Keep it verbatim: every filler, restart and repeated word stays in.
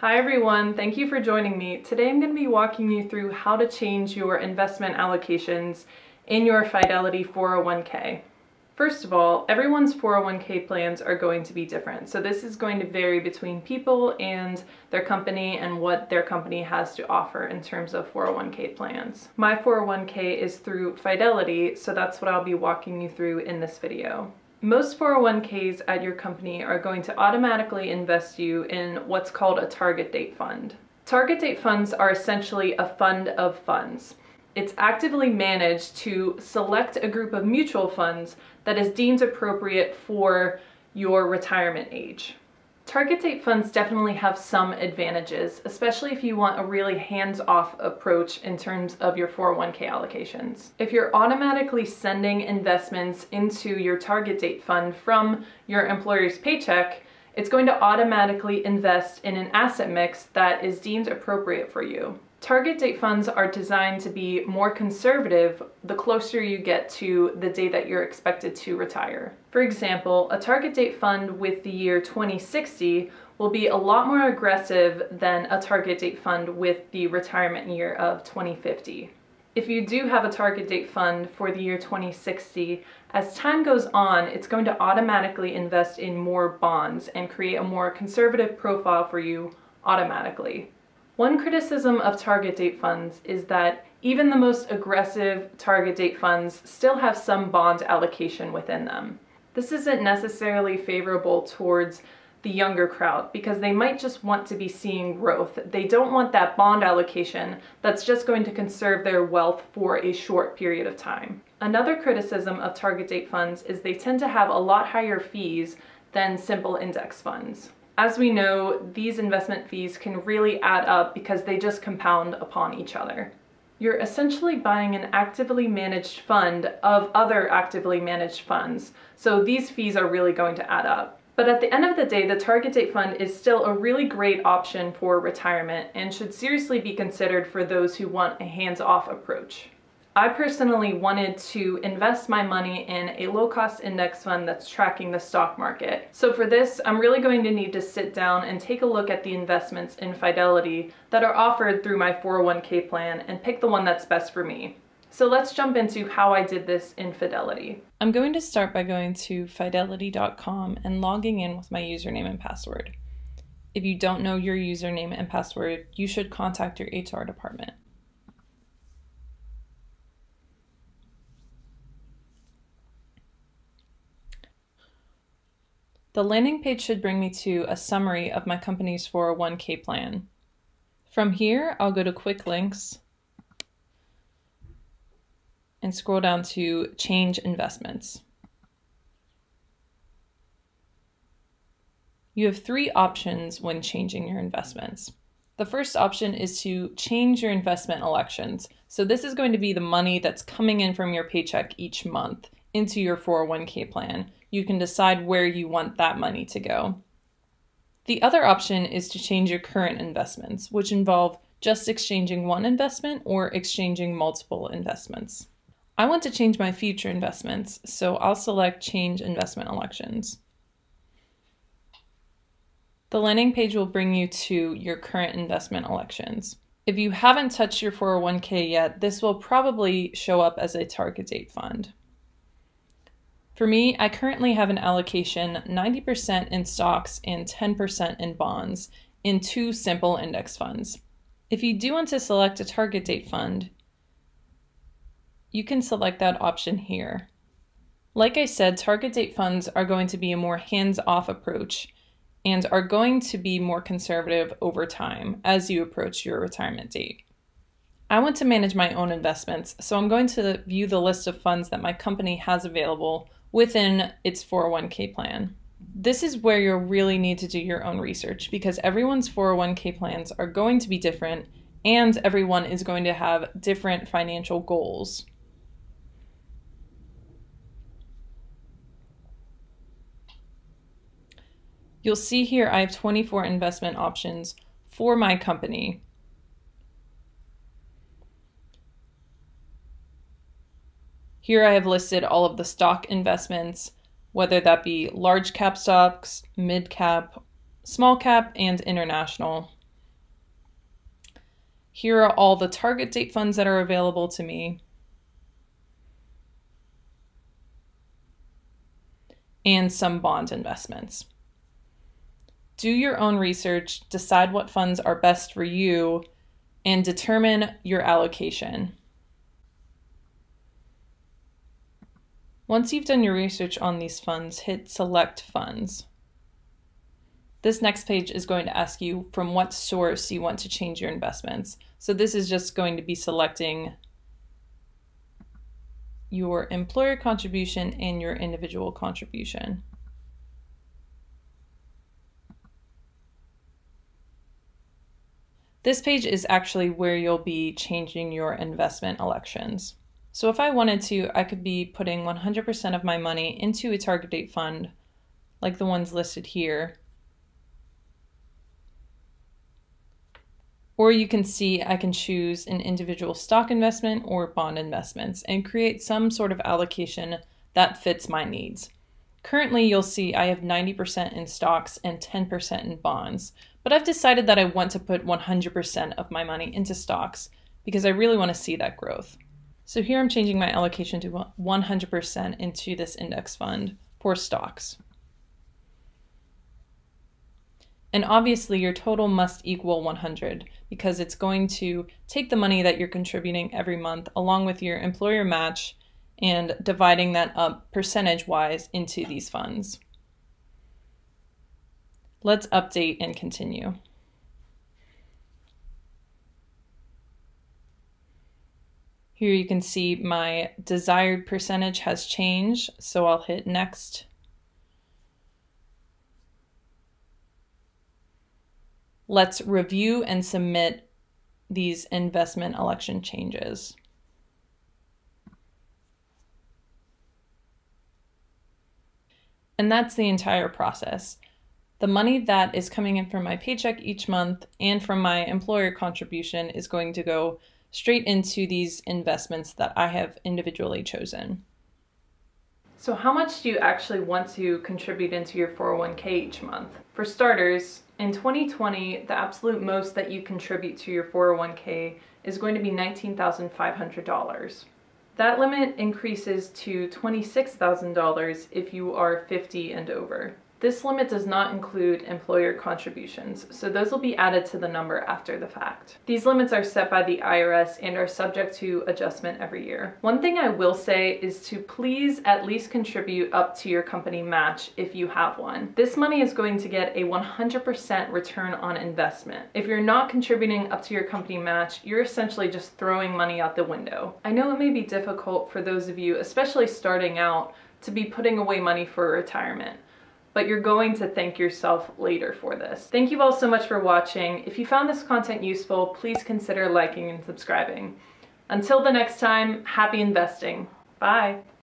Hi everyone, thank you for joining me. Today I'm going to be walking you through how to change your investment allocations in your Fidelity four oh one K. First of all, everyone's four oh one K plans are going to be different. So this is going to vary between people and their company and what their company has to offer in terms of four oh one K plans. My four oh one K is through Fidelity, so that's what I'll be walking you through in this video. Most four oh one Ks at your company are going to automatically invest you in what's called a target date fund. Target date funds are essentially a fund of funds. It's actively managed to select a group of mutual funds that is deemed appropriate for your retirement age. Target date funds definitely have some advantages, especially if you want a really hands-off approach in terms of your four oh one K allocations. If you're automatically sending investments into your target date fund from your employer's paycheck, it's going to automatically invest in an asset mix that is deemed appropriate for you. Target date funds are designed to be more conservative the closer you get to the day that you're expected to retire. For example, a target date fund with the year twenty sixty will be a lot more aggressive than a target date fund with the retirement year of twenty fifty. If you do have a target date fund for the year twenty sixty, as time goes on, it's going to automatically invest in more bonds and create a more conservative profile for you automatically. One criticism of target date funds is that even the most aggressive target date funds still have some bond allocation within them. This isn't necessarily favorable towards the younger crowd because they might just want to be seeing growth. They don't want that bond allocation that's just going to conserve their wealth for a short period of time. Another criticism of target date funds is they tend to have a lot higher fees than simple index funds. As we know, these investment fees can really add up because they just compound upon each other. You're essentially buying an actively managed fund of other actively managed funds, so these fees are really going to add up. But at the end of the day, the target date fund is still a really great option for retirement and should seriously be considered for those who want a hands-off approach. I personally wanted to invest my money in a low-cost index fund that's tracking the stock market. So for this, I'm really going to need to sit down and take a look at the investments in Fidelity that are offered through my four oh one K plan and pick the one that's best for me. So let's jump into how I did this in Fidelity. I'm going to start by going to fidelity dot com and logging in with my username and password. If you don't know your username and password, you should contact your H R department. The landing page should bring me to a summary of my company's four oh one K plan. From here, I'll go to Quick Links and scroll down to Change Investments. You have three options when changing your investments. The first option is to change your investment elections. So this is going to be the money that's coming in from your paycheck each month into your four oh one K plan. You can decide where you want that money to go. The other option is to change your current investments, which involve just exchanging one investment or exchanging multiple investments. I want to change my future investments, so I'll select Change Investment Elections. The landing page will bring you to your current investment elections. If you haven't touched your four oh one K yet, this will probably show up as a target date fund. For me, I currently have an allocation ninety percent in stocks and ten percent in bonds in two simple index funds. If you do want to select a target date fund, you can select that option here. Like I said, target date funds are going to be a more hands-off approach and are going to be more conservative over time as you approach your retirement date. I want to manage my own investments, so I'm going to view the list of funds that my company has available within its four oh one K plan. This is where you'll really need to do your own research because everyone's four oh one K plans are going to be different and everyone is going to have different financial goals. You'll see here I have twenty-four investment options for my company. Here I have listed all of the stock investments, whether that be large cap stocks, mid cap, small cap, and international. Here are all the target date funds that are available to me. And some bond investments. Do your own research, decide what funds are best for you, and determine your allocation. Once you've done your research on these funds, hit Select Funds. This next page is going to ask you from what source you want to change your investments. So this is just going to be selecting your employer contribution and your individual contribution. This page is actually where you'll be changing your investment elections. So if I wanted to, I could be putting one hundred percent of my money into a target date fund, like the ones listed here. Or you can see I can choose an individual stock investment or bond investments and create some sort of allocation that fits my needs. Currently, you'll see I have ninety percent in stocks and ten percent in bonds, but I've decided that I want to put one hundred percent of my money into stocks because I really want to see that growth. So here I'm changing my allocation to one hundred percent into this index fund for stocks. And obviously your total must equal one hundred because it's going to take the money that you're contributing every month along with your employer match and dividing that up percentage-wise into these funds. Let's update and continue. Here you can see my desired percentage has changed, so I'll hit Next. Let's review and submit these investment election changes. And that's the entire process. The money that is coming in from my paycheck each month and from my employer contribution is going to go straight into these investments that I have individually chosen. So how much do you actually want to contribute into your four oh one K each month? For starters, in twenty twenty, the absolute most that you contribute to your four oh one K is going to be nineteen thousand five hundred dollars. That limit increases to twenty-six thousand dollars if you are fifty and over. This limit does not include employer contributions, so those will be added to the number after the fact. These limits are set by the I R S and are subject to adjustment every year. One thing I will say is to please at least contribute up to your company match if you have one. This money is going to get a one hundred percent return on investment. If you're not contributing up to your company match, you're essentially just throwing money out the window. I know it may be difficult for those of you, especially starting out, to be putting away money for retirement, but you're going to thank yourself later for this. Thank you all so much for watching. If you found this content useful, please consider liking and subscribing. Until the next time, happy investing. Bye.